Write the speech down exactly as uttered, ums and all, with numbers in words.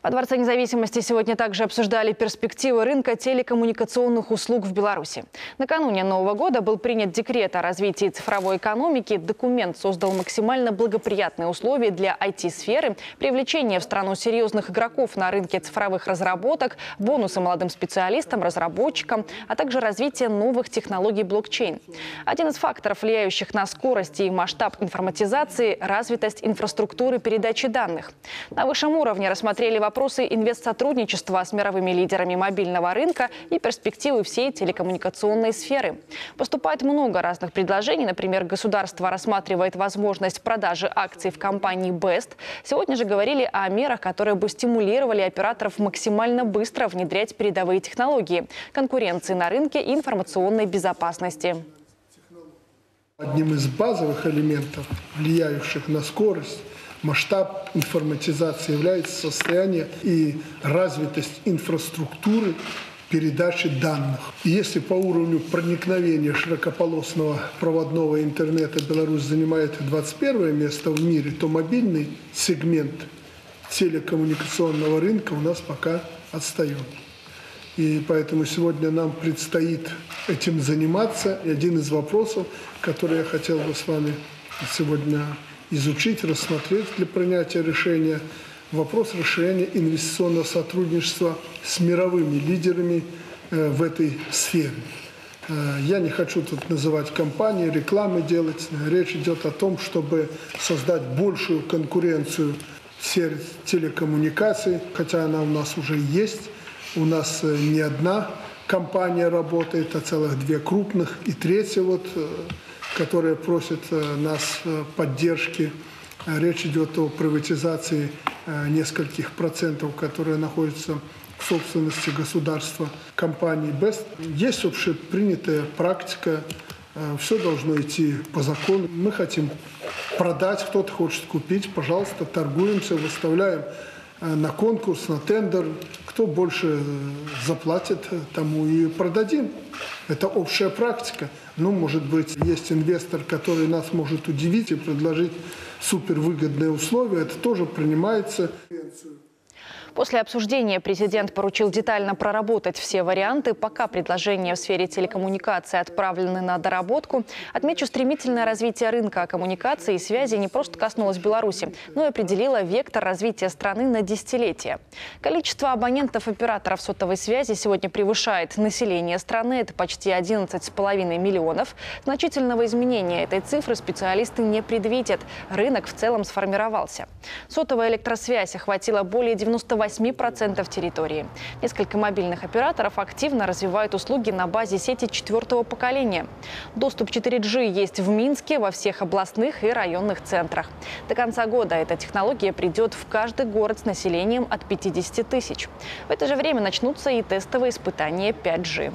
Во Дворце Независимости сегодня также обсуждали перспективы рынка телекоммуникационных услуг в Беларуси. Накануне Нового года был принят декрет о развитии цифровой экономики. Документ создал максимально благоприятные условия для ай ти-сферы, привлечение в страну серьезных игроков на рынке цифровых разработок, бонусы молодым специалистам, разработчикам, а также развитие новых технологий блокчейн. Один из факторов, влияющих на скорость и масштаб информатизации – развитость инфраструктуры передачи данных. На высшем уровне рассмотрели вопросы инвестсотрудничества с мировыми лидерами мобильного рынка и перспективы всей телекоммуникационной сферы. Поступает много разных предложений. Например, государство рассматривает возможность продажи акций в компании бест. Сегодня же говорили о мерах, которые бы стимулировали операторов максимально быстро внедрять передовые технологии, конкуренции на рынке и информационной безопасности. Одним из базовых элементов, влияющих на скорость, масштаб информатизации является состояние и развитость инфраструктуры передачи данных. И если по уровню проникновения широкополосного проводного интернета Беларусь занимает двадцать первое место в мире, то мобильный сегмент телекоммуникационного рынка у нас пока отстает. И поэтому сегодня нам предстоит этим заниматься. И один из вопросов, который я хотел бы с вами сегодня изучить, рассмотреть для принятия решения, вопрос решения инвестиционного сотрудничества с мировыми лидерами в этой сфере. Я не хочу тут называть компании, рекламы делать. Речь идет о том, чтобы создать большую конкуренцию в сфере телекоммуникаций, хотя она у нас уже есть. У нас не одна компания работает, а целых две крупных и третья вот, которые просят нас поддержки. Речь идет о приватизации нескольких процентов, которые находятся в собственности государства, компании бест. Есть общепринятая практика, все должно идти по закону. Мы хотим продать, кто-то хочет купить, пожалуйста, торгуемся, выставляем на конкурс, на тендер. Кто больше заплатит, тому и продадим. Это общая практика. Ну, может быть, есть инвестор, который нас может удивить и предложить супервыгодные условия. Это тоже принимается. После обсуждения президент поручил детально проработать все варианты. Пока предложения в сфере телекоммуникации отправлены на доработку. Отмечу, стремительное развитие рынка коммуникации и связи не просто коснулось Беларуси, но и определило вектор развития страны на десятилетие. Количество абонентов операторов сотовой связи сегодня превышает население страны. Это почти одиннадцать с половиной миллионов. Значительного изменения этой цифры специалисты не предвидят. Рынок в целом сформировался. Сотовая электросвязь охватила более девяноста восьми процентов территории. Несколько мобильных операторов активно развивают услуги на базе сети четвертого поколения. Доступ четыре джи есть в Минске, во всех областных и районных центрах. До конца года эта технология придет в каждый город с населением от пятидесяти тысяч. В это же время начнутся и тестовые испытания пять джи.